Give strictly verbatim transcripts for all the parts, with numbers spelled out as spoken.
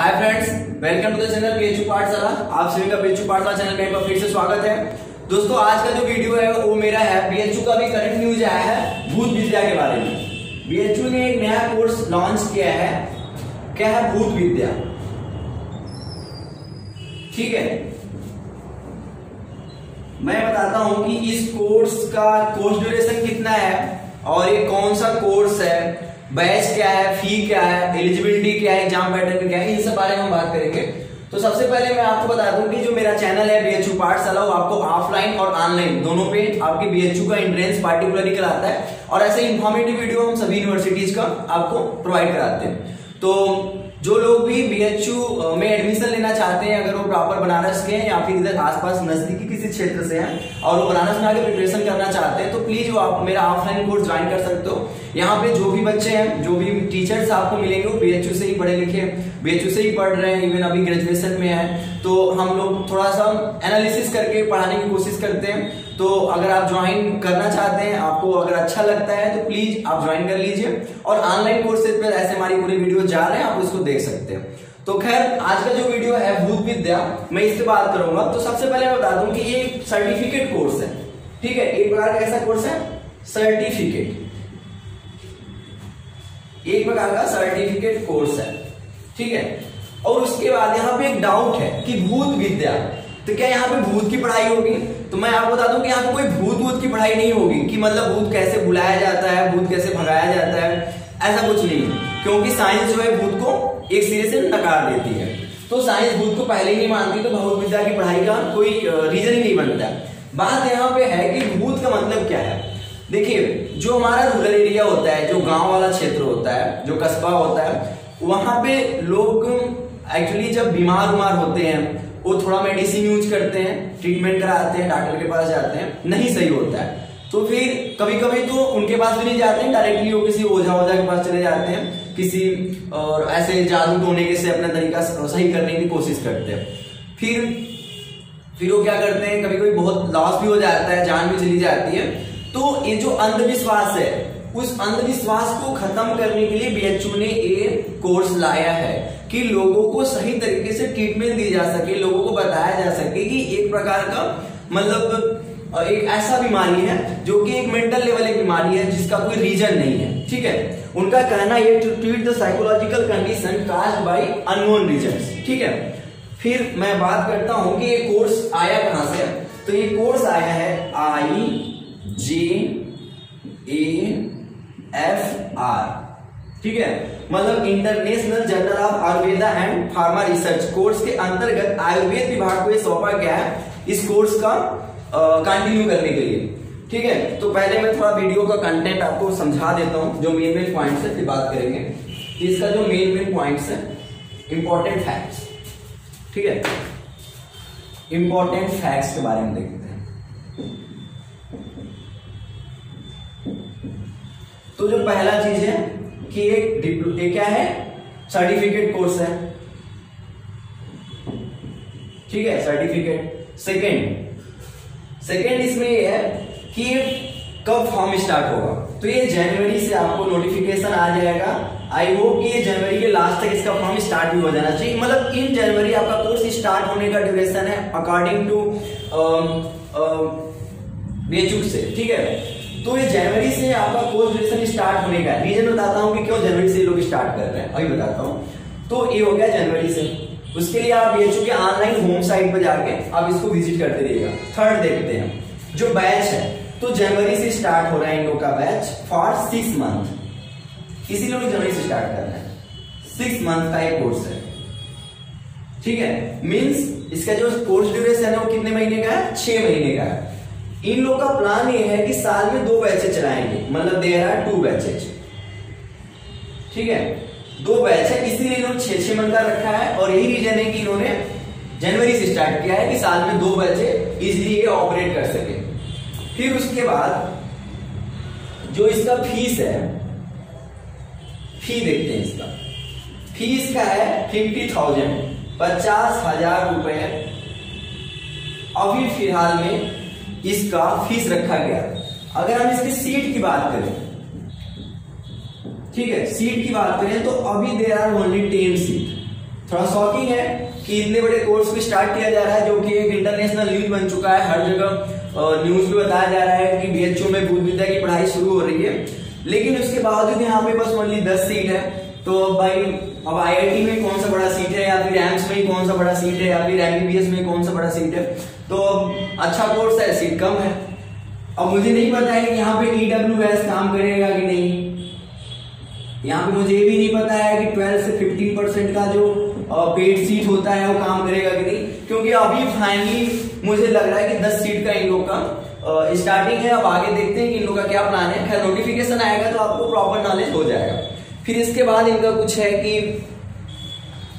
Hi friends, welcome to the channel BHU Pathshala. आप सभी का बीएचयू पाठशाला चैनल में एक बार फिर से स्वागत है। दोस्तों, आज का जो वीडियो है वो मेरा है बीएचयू का भी करंट न्यूज आया है भूत विद्या के बारे में। बीएचयू ने एक नया कोर्स लॉन्च किया है, क्या है भूत विद्या। ठीक है, मैं बताता हूं कि इस कोर्स का कोर्स ड्यूरेशन कितना है और ये कौन सा कोर्स है, बैच क्या है, फी क्या है, एलिजिबिलिटी क्या है, एग्जाम पैटर्न क्या है, इन सब बारे में हम बात करेंगे। तो सबसे पहले मैं आपको बता दूं कि जो मेरा चैनल है बीएचयू पाठशाला, वो आपको ऑफलाइन और ऑनलाइन दोनों पे आपके बीएचयू का एंट्रेंस पार्टिकुलरली कराता है और ऐसे इन्फॉर्मेटिव वीडियो हम सभी यूनिवर्सिटीज का आपको प्रोवाइड कराते हैं। तो जो लोग भी बीएचयू में एडमिशन लेना चाहते हैं, अगर वो प्रॉपर बनारस के हैं या फिर इधर आसपास नजदीकी किसी क्षेत्र से हैं और वो बनारस में आगे प्रिपरेशन करना चाहते हैं, तो प्लीज वो आप मेरा ऑफलाइन कोर्स ज्वाइन कर सकते हो। यहाँ पे जो भी बच्चे हैं, जो भी टीचर्स आपको मिलेंगे, वो बीएचयू से ही पढ़े लिखे, बीएचयू से ही पढ़ रहे हैं, इवन अभी ग्रेजुएशन में है। तो हम लोग थोड़ा सा एनालिसिस करके पढ़ाने की कोशिश करते हैं। तो अगर आप ज्वाइन करना चाहते हैं, आपको अगर अच्छा लगता है तो प्लीज आप ज्वाइन कर लीजिए। और ऑनलाइन कोर्सेज पर ऐसे हमारी पूरी वीडियो जा रहे हैं, आप उसको देख सकते हैं। तो खैर, आज का जो वीडियो है भूत विद्या, मैं इससे बात करूंगा। तो सबसे पहले मैं बता दूं कि ये सर्टिफिकेट कोर्स है। ठीक है, एक प्रकार का ऐसा कोर्स है सर्टिफिकेट, एक प्रकार का सर्टिफिकेट कोर्स है। ठीक है, और उसके बाद यहाँ पे एक डाउट है कि भूत विद्या तो क्या यहाँ पे भूत की पढ़ाई होगी। तो मैं आपको बता दूं कि यहाँ पे कोई भूत भूत की पढ़ाई नहीं होगी कि मतलब भूत कैसे बुलाया जाता है, भूत कैसे भगाया जाता है, ऐसा कुछ नहीं है। क्योंकि साइंस जो है भूत को एक सिरे से नकार देती है, तो साइंस भूत को पहले ही नहीं मानती, तो भूत विद्या की पढ़ाई का कोई रीजन ही नहीं बनता। बात यहाँ पे है कि भूत का मतलब क्या है। देखिए, जो हमारा रूरल एरिया होता है, जो गांव वाला क्षेत्र होता है, जो कस्बा होता है, वहां पे लोग एक्चुअली जब बीमार बीमार होते हैं, वो थोड़ा मेडिसिन यूज करते हैं, ट्रीटमेंट कराते हैं, डॉक्टर के पास जाते हैं, नहीं सही होता है तो फिर कभी कभी तो उनके पास भी नहीं जाते हैं, डायरेक्टली वो किसी ओझा ओझा के पास चले जाते हैं, किसी और ऐसे जादू टोने के से अपना तरीका सही करने की कोशिश करते हैं। फिर फिर वो क्या करते हैं, कभी कभी बहुत लॉस भी हो जाता है, जान भी चली जाती है। तो ये जो अंधविश्वास है, उस अंधविश्वास को खत्म करने के लिए बीएचयू ने ये कोर्स लाया है कि लोगों को सही तरीके से ट्रीटमेंट दी जा सके, लोगों को बताया जा सके कि एक प्रकार का मतलब एक ऐसा बीमारी है जो कि एक मेंटल लेवल की बीमारी है जिसका कोई रीजन नहीं है। ठीक है, उनका कहना ये to treat the psychological condition caused by unknown reasons. ठीक है, फिर मैं बात करता हूं कि ये कोर्स आया कहां से। तो ये कोर्स आया है आई जी ए एफ आर, ठीक है, मतलब international journal of Ayurveda and pharma research. Course के अंतर्गत आयुर्वेद विभाग को सौंपा गया है इस कोर्स का कंटिन्यू करने के लिए। ठीक है, तो पहले मैं थोड़ा वीडियो का कंटेंट आपको समझा देता हूं, जो मेन मेन पॉइंट्स है, फिर बात करेंगे इसका जो मेन मेन पॉइंट्स है, इंपॉर्टेंट फैक्ट्स। ठीक है, इंपॉर्टेंट फैक्ट्स के बारे में देखते हैं। तो जो पहला चीज है कि एक ये क्या है, सर्टिफिकेट कोर्स है। ठीक है, सर्टिफिकेट। सेकंड सेकंड इसमें ये है कि कब फॉर्म स्टार्ट होगा। तो ये जनवरी से आपको नोटिफिकेशन आ जाएगा। आई होप कि ये जनवरी के लास्ट तक इसका फॉर्म स्टार्ट भी हो जाना चाहिए। मतलब इन जनवरी आपका कोर्स स्टार्ट होने का ड्यूरेशन है अकॉर्डिंग टू बीएचयू से। ठीक है, तो ये जनवरी से आपका कोर्स ड्यूरेशन स्टार्ट होने का। रीजन बताता हूं कि क्यों जनवरी से लोग स्टार्ट कर रहे हैं, अभी बताता हूं। तो ये हो गया जनवरी से। उसके लिए आप बीएचयू के ऑनलाइन होम साइट पर जाके आप इसको विजिट करते रहिएगा। थर्ड देखते हैं जो बैच है, तो जनवरी से स्टार्ट हो रहा है इन लोग का बैच फॉर सिक्स मंथ। इसीलिए लोग जनवरी से स्टार्ट कर रहे हैं, सिक्स मंथ का एक कोर्स है। ठीक है, मीन्स इसका जो कोर्स ड्यूरेशन है वो कितने महीने का है, छह महीने का है। इन लोग का प्लान ये है कि साल में दो बैचेज चलाएंगे, मतलब देयर आर टू बैचेज। ठीक है, दो बैच है, इसीलिए इन्होंने छह छह मंथ का रखा है और यही रीजन है कि इन्होंने जनवरी से स्टार्ट किया है कि साल में दो बैचेज इजीली ऑपरेट कर सके। फिर उसके बाद जो इसका फीस है, फी देखते हैं। इसका फीस का है फिफ्टी थाउजेंड पचास हजार रुपए अभी फिलहाल में इसका फीस रखा गया। अगर हम इसकी सीट की बात करें, ठीक है, सीट की बात करें तो अभी there are only ten seat. थोड़ा शॉकिंग है कि इतने बड़े कोर्स भी स्टार्ट किया जा रहा है, जो कि एक इंटरनेशनल लीग बन चुका है। हर जगह न्यूज में बताया जा रहा है कि बीएचयू में भूत विद्या की पढ़ाई शुरू हो रही है, लेकिन उसके बावजूद यहाँ पे बस ओनली दस सीट है। तो भाई अब आईआईटी में कौन सा बड़ा सीट है, या फिर एम्स में कौन सा बड़ा सीट है, या फिर एमबीबीएस में कौन सा बड़ा सीट है। तो अच्छा कोर्स है, सीट कम है। अब मुझे नहीं पता है कि यहाँ पे ईडब्ल्यूएस काम करेगा कि नहीं। यहाँ पे मुझे ये भी नहीं पता है कि ट्वेल्व से फिफ्टीन परसेंट का जो पेड सीट होता है वो काम करेगा कि नहीं, क्योंकि अभी फाइनली मुझे लग रहा है कि दस सीट का इन लोग का स्टार्टिंग है। अब आगे देखते हैं कि इन लोग का क्या प्लान है। खैर नोटिफिकेशन आएगा तो आपको प्रॉपर नॉलेज हो जाएगा। फिर इसके बाद इनका कुछ है कि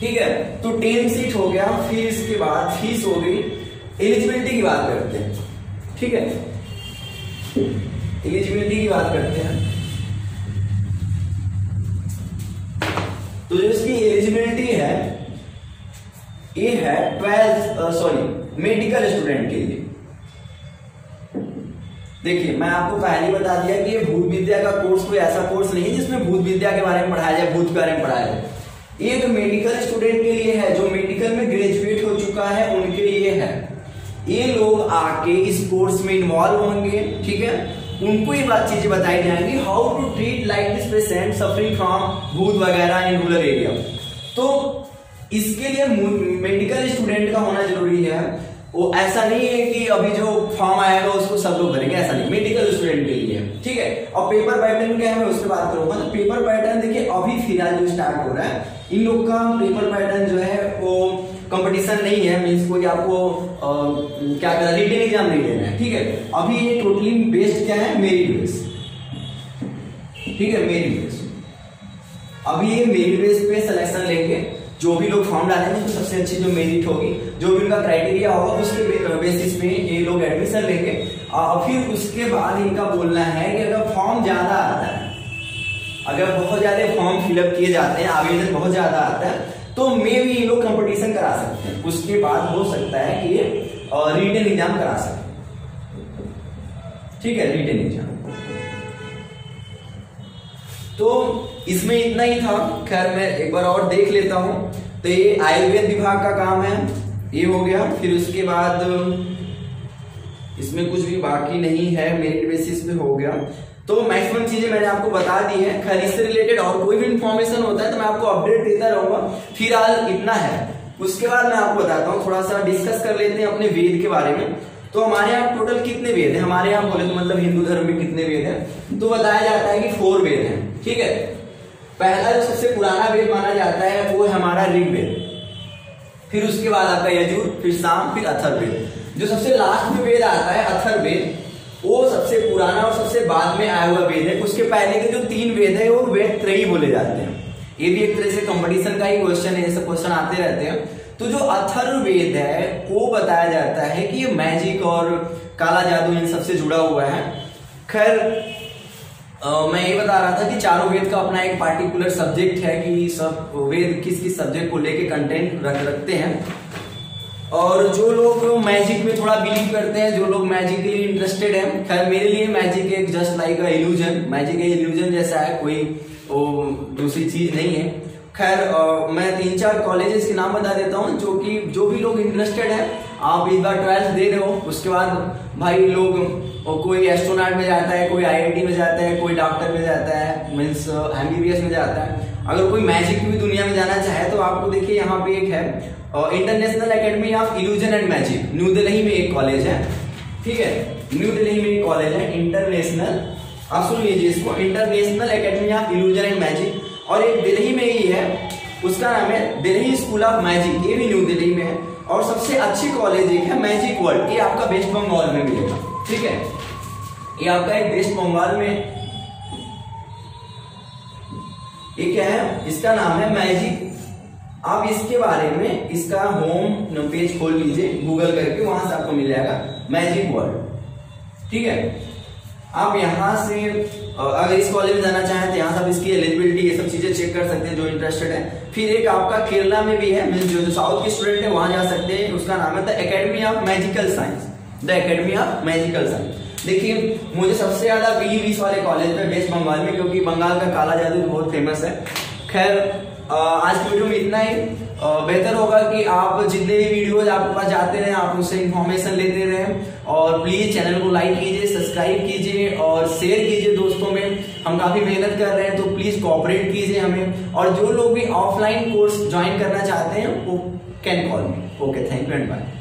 ठीक है, तो टेन सीट हो गया। फिर इसके बाद फीस हो गई। एलिजिबिलिटी की बात करते हैं, ठीक है, एलिजिबिलिटी की बात करते हैं। तो जो इसकी एलिजिबिलिटी है ये है ट्वेल्थ सॉरी मेडिकल स्टूडेंट के लिए। देखिए मैं आपको पहले बता दिया कि ये भूत विद्या का कोर्स कोई ऐसा कोर्स नहीं है जिसमें भूत विद्या के बारे में पढ़ाया जाए, भूत के बारे में पढ़ाया जाए। एक मेडिकल स्टूडेंट के लिए है, जो मेडिकल में ग्रेजुएट हो चुका है उनके लिए है। ये लोग आके इस कोर्स में इन्वॉल्व होंगे, ठीक है, उनको ये बात चीजें बताई जाएंगी, how to treat like this patient suffering from भूत वगैरह इन रूरल एरिया। तो इसके लिए मेडिकल स्टूडेंट का होना जरूरी है। वो ऐसा नहीं है कि अभी जो फॉर्म आएगा उसको सब लोग भरेंगे, ऐसा नहीं, मेडिकल स्टूडेंट के लिए, ठीक है। और पेपर पैटर्न क्या है मैं उस पर बात करूंगा। तो पेपर पैटर्न देखिए अभी फिलहाल जो स्टार्ट हो रहा है, इन लोग का पेपर पैटर्न जो है वो कंपटीशन नहीं है, मीन्स कोई आपको आ, क्या कहना रिटन एग्जाम नहीं देना है, ठीक है। अभी ये टोटली बेस्ड क्या है, मेरिट बेस्ड, ठीक है, मेरिट बेस्ड। अभी ये मेरिट बेस्ड पे सिलेक्शन लेंगे, जो भी लोग फॉर्म डालेंगे तो सबसे अच्छी जो मेरिट होगी, जो भी उनका क्राइटेरिया होगा उसके बेसिस पे ये लोग एडमिशन लेंगे। और फिर उसके बाद इनका बोलना है कि अगर फॉर्म ज्यादा आता है, अगर बहुत ज्यादा फॉर्म फिलअप किए जाते हैं, आवेदन बहुत ज्यादा आता है, तो मे भी ये लोग कंपटीशन करा सकते हैं। उसके बाद हो सकता है कि ये रिटन एग्जाम करा सके, ठीक है, रिटन एग्जाम। तो इसमें इतना ही था। खैर मैं एक बार और देख लेता हूं। तो ये आयुर्वेद विभाग का काम है, ये हो गया। फिर उसके बाद इसमें कुछ भी बाकी नहीं है, मेरिट बेसिस पे हो गया। तो मैक्सिमम चीजें मैंने आपको बता दी है। खैर इससे रिलेटेड और कोई भी इंफॉर्मेशन होता है तो मैं आपको अपडेट देता रहूंगा। फिलहाल इतना है। उसके बाद मैं आपको बताता हूँ, थोड़ा सा डिस्कस कर लेते हैं अपने वेद के बारे में। तो हमारे यहाँ टोटल कितने वेद हैं, हमारे यहाँ बोले तो मतलब हिंदू धर्म में कितने वेद हैं, तो बताया जाता है कि फोर वेद हैं, ठीक है। पहला जो सबसे पुराना वेद माना जाता है वो है हमारा ऋग्वेद, फिर उसके बाद आता है यजुर, फिर साम, फिर अथर्ववेद। जो सबसे लास्ट में वेद आता है अथर्ववेद, वो सबसे पुराना और सबसे बाद में आया हुआ वेद है। उसके पहले के जो तीन वेद है वो वेद त्रयी बोले जाते हैं। ये भी एक तरह से कंपटीशन का ही क्वेश्चन है, ऐसे क्वेश्चन आते रहते हैं। तो जो अथर्ववेद है वो बताया जाता है कि ये मैजिक और काला जादू इन सबसे जुड़ा हुआ है। खैर मैं ये बता रहा था कि चारों वेद का अपना एक पार्टिकुलर सब्जेक्ट है कि सब वेद किस किस सब्जेक्ट को लेके कंटेंट रख रखते हैं। और जो लोग मैजिक में थोड़ा बिलीव करते हैं, जो लोग मैजिकली इंटरेस्टेड हैं, खैर मेरे लिए मैजिक एक just like a illusion, magic एक इल्यूजन जैसा है, कोई दूसरी चीज नहीं है। खैर मैं तीन चार कॉलेजेस के नाम बता देता हूँ, जो कि जो भी लोग इंटरेस्टेड हैं, आप इस बार ट्वेल्थ दे रहे हो, उसके बाद भाई लोग कोई एस्ट्रोनॉट में जाता है, कोई आईआईटी में जाता है, कोई डॉक्टर में जाता है, मीन्स एमबीबीएस में जाता है। अगर कोई मैजिक की दुनिया में जाना चाहे तो आपको देखिए यहाँ पे एक है international academy of illusion and magic, new Delhi में एक कॉलेज है, ठीक है, न्यू दिल्ली में एक कॉलेज है इंटरनेशनल, आप सुन लीजिए इसको, international academy of illusion and magic. और एक दिल्ली में ही है, उसका नाम है दिल्ली स्कूल ऑफ मैजिक, ये भी न्यू दिल्ली में है। और सबसे अच्छी कॉलेज एक है मैजिक वर्ल्ड, ये आपका वेस्ट बंगाल में मिलेगा, ठीक है, ये आपका एक वेस्ट बंगाल में, ये क्या है, इसका नाम है मैजिक। आप इसके बारे में इसका होम पेज खोल लीजिए गूगल करके, वहां से आपको मिल जाएगा मैजिक वर्ल्ड, ठीक है। आप यहाँ से अगर इस कॉलेज में जाना चाहें तो यहाँ से आप इसकी एलिजिबिलिटी ये सब चीजें चेक कर सकते हैं जो इंटरेस्टेड है। फिर एक आपका केरला में भी है, जो जो साउथ के स्टूडेंट है वहां जा सकते हैं, उसका नाम है the academy of magical science, the academy of magical science. देखिए मुझे सबसे ज्यादा बी बीस वाले कॉलेज में वेस्ट बंगाल में, क्योंकि बंगाल का काला जादू बहुत फेमस है। खैर आज की वीडियो में इतना ही। बेहतर होगा कि आप जितने भी वीडियोज आपके पास जाते रहें, आप उससे इन्फॉर्मेशन लेते रहें। और प्लीज़ चैनल को लाइक कीजिए, सब्सक्राइब कीजिए और शेयर कीजिए दोस्तों में। हम काफ़ी मेहनत कर रहे हैं तो प्लीज़ कोऑपरेट कीजिए हमें। और जो लोग भी ऑफलाइन कोर्स ज्वाइन करना चाहते हैं वो can call me. Okay, thank you and bye.